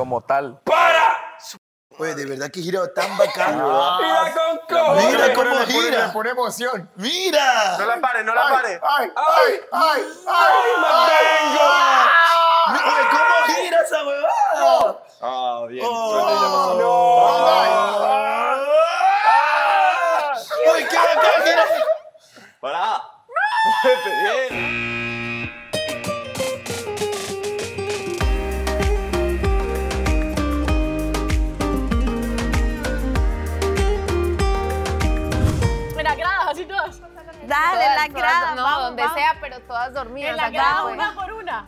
como tal. ¡Para! Oye, de verdad que giro tan bacano. ¡Mira con cómo! ¡Mira cómo gira! Me pone emoción. ¡Mira! No la pare, no la pare. ¡Ay, ay, ay! ¡Ay, mantengo! ¡Mira cómo gira esa huevada! ¡Ah, bien! ¡No! ¡Uy, qué bacán gira! ¡Para! ¡Muévete bien! Dale, en la grada. No, vamos, donde vamos. Sea, pero todas dormidas. En la grada, pues. Una por una.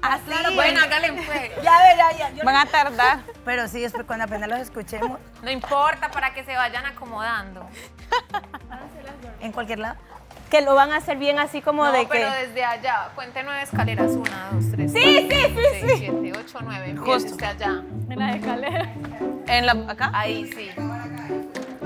Así. Claro, bueno, hágale pues. Ya verá, ya. Van a tardar. Pero sí, después cuando apenas los escuchemos. No importa, para que se vayan acomodando. ¿En cualquier lado? Que lo van a hacer bien así como no, de pero que... pero desde allá. Cuente 9 escaleras. 1, 2, 3. Sí, 4, 5, 6, 7, 8, 9. Empieza desde allá. En las escaleras. ¿En la acá? Ahí, sí.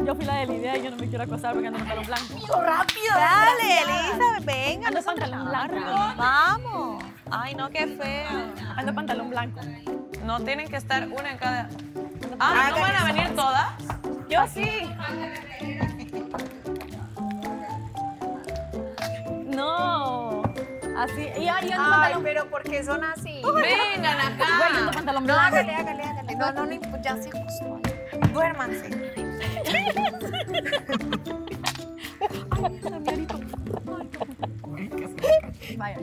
Yo fui la de la idea y yo no me quiero acosar porque ando en pelo blanco. ¡Rápido! Dale, Elizabeth, venga. Ando pantalón blanco. Vamos. Ay, no, qué feo. Ando pantalón blanco. No tienen que estar una en cada... Ah, ¿no van a venir todas? Yo sí. No. Así. Y ahí ando pantalón. Pero ¿por qué son así? Vengan acá. Bueno, ando pantalón blanco. Hágale, hágale, hágale. No, no, no, ya se acostó. Duérmanse. Vaya.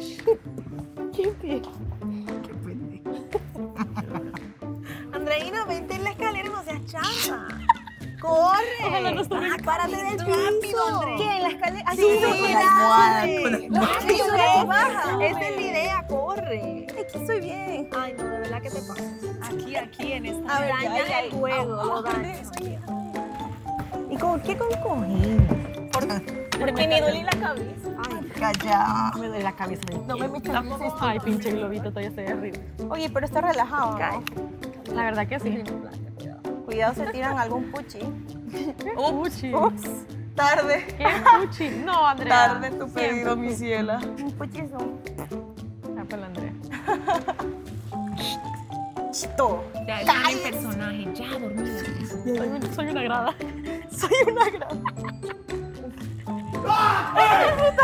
Andreina, vente en la escalera, no seas chamba. Corre. No párate del piso. ¿Qué? En la escalera. Así con la almohada. Baja. Esa es la idea, corre. Aquí estoy bien. Ay, no, de verdad que te pasa. Aquí, aquí, en esta. Abraña el juego. ¿Y con qué cojín? Porque me duele la cabeza. Ay, calla. Me duele la cabeza. No me metas. Ay, pinche globito, todavía estoy arriba. Oye, pero está relajado, ¿no? La verdad que sí. Cuidado, se tiran algún puchi. ¿Un puchi? Ups. Tarde. ¿Qué puchi? No, Andrea. Tarde tu pedido, mi ciela. Un puchi es un... Ah, para la Andrea. Chito. Ya, ya el personaje, ya dormido. Soy una grada. Soy una gran. ¡No!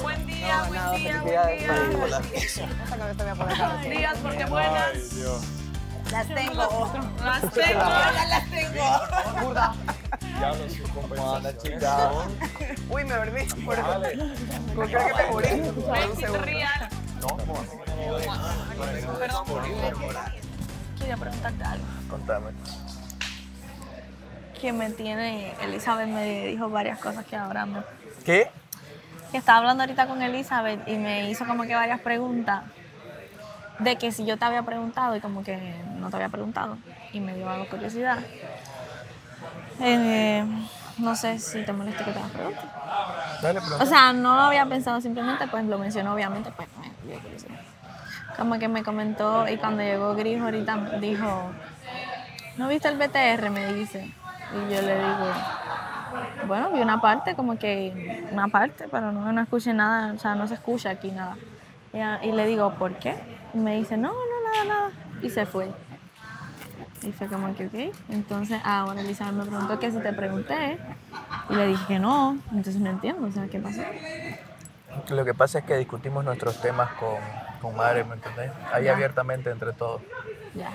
¡Buen día, buen día, buen día! Días porque buenas. Las tengo. Las tengo. Las tengo. ¿Cómo anda, chica? Uy, me dormí. ¿Por qué que te morí? Me rían. No, perdón, quería preguntarte algo. Contame. Que me tiene, Elizabeth me dijo varias cosas que hablando. ¿Qué? Que estaba hablando ahorita con Elizabeth y me hizo como que varias preguntas. De que si yo te había preguntado y como que no te había preguntado. Y me dio algo curiosidad. No sé si te molesta que te hagas preguntas. Dale, pregunta. O sea, no lo había pensado simplemente, pues lo mencionó obviamente, pues me dio curiosidad. Como que me comentó y cuando llegó Gris ahorita dijo, ¿no viste el BTR? Me dice. Y yo le digo, bueno, vi una parte, como que una parte, pero no escuché nada, o sea, no se escucha aquí nada. Y le digo, ¿por qué? Y me dice, no, no, nada, nada. Y se fue. Y fue como que, ok. Entonces, ahora Elizabeth me preguntó que si te pregunté. Y le dije que no. Entonces no entiendo, o sea, ¿qué pasó? Lo que pasa es que discutimos nuestros temas con madre, ¿me entendés? Ahí ya. Abiertamente entre todos. Ya.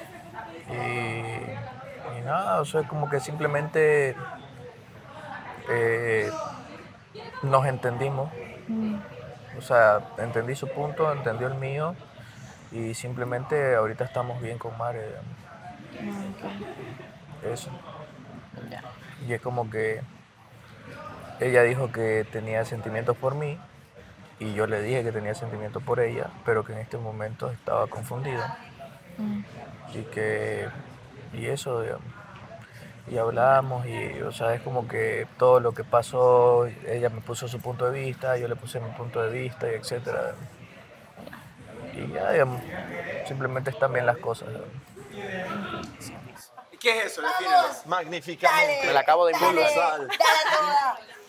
Y nada, o sea, como que simplemente nos entendimos. O sea, entendí su punto, entendió el mío. Y simplemente ahorita estamos bien con madre, digamos. Okay. Eso. Yeah. Y es como que ella dijo que tenía sentimientos por mí y yo le dije que tenía sentimiento por ella, pero que en este momento estaba confundida. Y que, y eso, digamos. Y hablamos y, o sea, es como que todo lo que pasó, ella me puso su punto de vista, yo le puse mi punto de vista, y etcétera. Y ya, digamos, simplemente están bien las cosas, digamos. ¿Qué es eso? Magníficamente. Me la acabo de impulsar.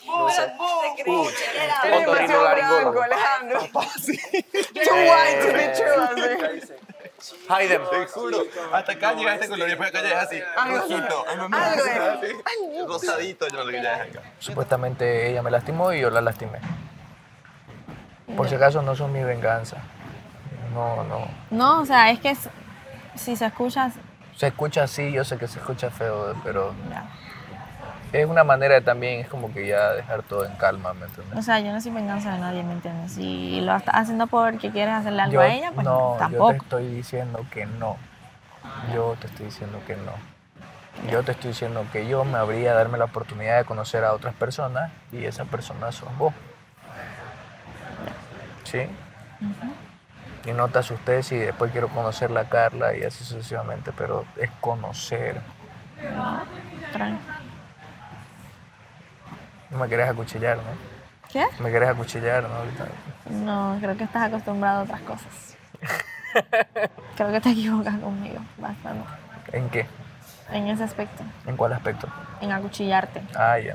No sé. Hayden, te juro, hasta acá llegaste con lo que acá llegas así, rojito, rosadito, yo lo que llegas acá. Supuestamente ella me lastimó y yo la lastimé. Por si acaso no son mi venganza. No, no. No, o sea, es que si se escucha... Se escucha así, yo sé que se escucha feo, pero... Es una manera también, es como que ya dejar todo en calma, ¿me entiendes? O sea, yo no soy venganza de nadie, ¿me entiendes? Si lo estás haciendo porque quieres hacerle algo a ella, pues no, tampoco. Yo te estoy diciendo que no. Yo te estoy diciendo que no. Yo te estoy diciendo que yo me habría de darme la oportunidad de conocer a otras personas y esa persona sos vos. ¿Sí? Y no te asustes si después quiero conocerla a Carla y así sucesivamente, pero es conocer. No, tranquilo. No me querés acuchillar, ¿no? ¿Qué? Me querés acuchillar, ¿no? Ahorita. No, creo que estás acostumbrado a otras cosas. Creo que te equivocas conmigo bastante. ¿En qué? En ese aspecto. ¿En cuál aspecto? En acuchillarte. Ah, ya.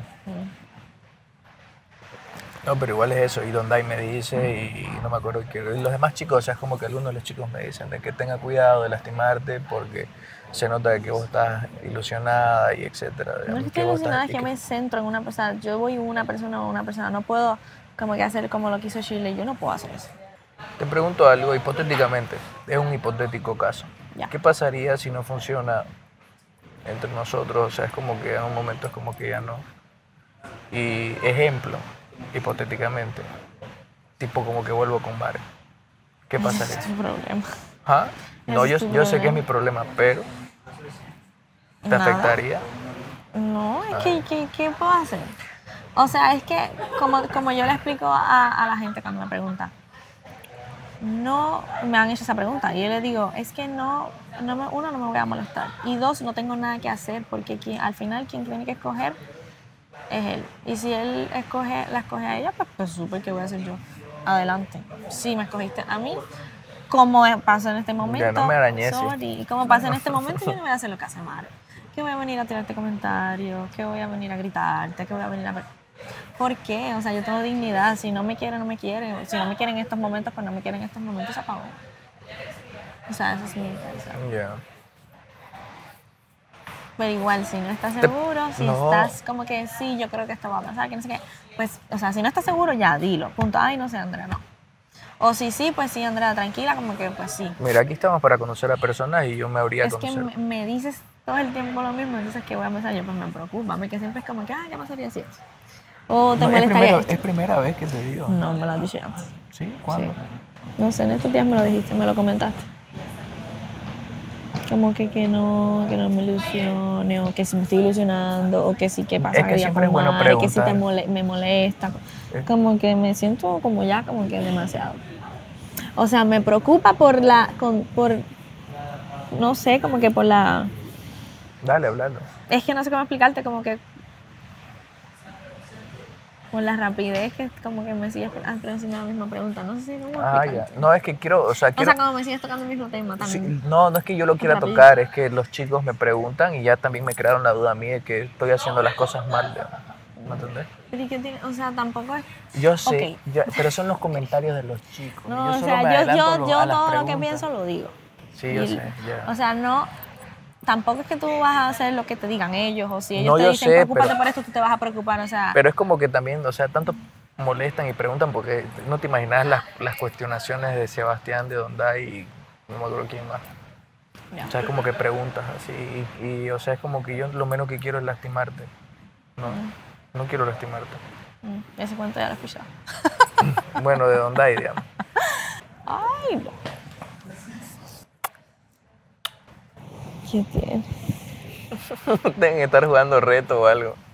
No, pero igual es eso. Y Donday me dice, y no me acuerdo, que los demás chicos, o sea, es como que algunos de los chicos me dicen de que tenga cuidado de lastimarte porque se nota que vos estás ilusionada y etcétera. No es que estoy ilusionada, es que me centro en una persona. Yo voy una persona o una persona. No puedo como que hacer como lo que hizo Shirley. Yo no puedo hacer eso. Te pregunto algo hipotéticamente. Es un hipotético caso. Ya. ¿Qué pasaría si no funciona entre nosotros? O sea, es como que en un momento es como que ya no. Y ejemplo, hipotéticamente, tipo como que vuelvo con Mare. ¿Qué pasaría? Es tu problema. ¿Ah? No, yo sé que es mi problema, pero... ¿Te afectaría? No, es que ¿qué puedo hacer? O sea, es que como yo le explico a la gente cuando me pregunta, no me han hecho esa pregunta. Y yo le digo, es que uno, no me voy a molestar. Y dos, no tengo nada que hacer porque al final quien tiene que escoger es él. Y si él la escoge a ella, pues súper, ¿qué voy a hacer yo? Adelante. Si me escogiste a mí, como pasó en este momento, ya no me arañé, sorry. Como pasó en este momento, yo no voy a hacer lo que hace Mare. Que voy a venir a tirarte comentarios, que voy a venir a gritarte, que voy a venir a... ¿Por qué? O sea, yo tengo dignidad. Si no me quieren, no me quieren. Si no me quieren en estos momentos, pues no me quieren en estos momentos, se apagó. O sea, eso es mi intención. Yeah. Pero igual, si no estás seguro, estás como que sí, yo creo que esto va a pasar, que no sé qué, pues, o sea, si no estás seguro, ya, dilo. Punto. Ay, no sé, Andrea, no. O si sí, pues sí, Andrea, tranquila, como que pues sí. Mira, aquí estamos para conocer a personas y yo me habría conocido. Es que me dices todo el tiempo lo mismo, entonces que voy a pensar, yo pues me preocupa, porque siempre es como que, ah, ¿qué pasaría si eso? O te molestaría esto. ¿Es primera vez que te digo? No, me lo has dicho antes. ¿Sí? ¿Cuándo? Sí. No sé, en estos días me lo dijiste, me lo comentaste. Como que no me ilusione, o que si me estoy ilusionando, o que sí, que pasa, es que siempre es bueno preguntar, que si me molesta. Como que me siento como ya, como que demasiado. O sea, me preocupa no sé, como que por la... Dale, hablando. Es que no sé cómo explicarte, como que... Por la rapidez que como que me sigues haciendo la misma pregunta. No sé si cómo explicarte. Ya. No, es que quiero... O sea, como me sigues tocando el mismo tema también. Sí, no es que yo lo quiera tocar, es que los chicos me preguntan y ya también me crearon la duda a mí de que estoy haciendo las cosas mal. ¿Me entendés? Pero o sea, tampoco es... Yo sé, pero son los comentarios de los chicos. No, yo todo lo que pienso lo digo. Sí, yo sé. O sea, no... Tampoco es que tú vas a hacer lo que te digan ellos, o si ellos te dicen, preocúpate por esto, tú te vas a preocupar, o sea... Pero es como que también, o sea, tanto molestan y preguntan porque no te imaginas las cuestionaciones de Sebastián, de Donday y no me acuerdo quién más. No. O sea, es como que preguntas así y, o sea, es como que yo lo menos que quiero es lastimarte. No, no quiero lastimarte. Ese cuento ya lo he escuchado. Bueno, de Donday, digamos. Ay, no. ¿Qué tiene? Deben estar jugando reto o algo.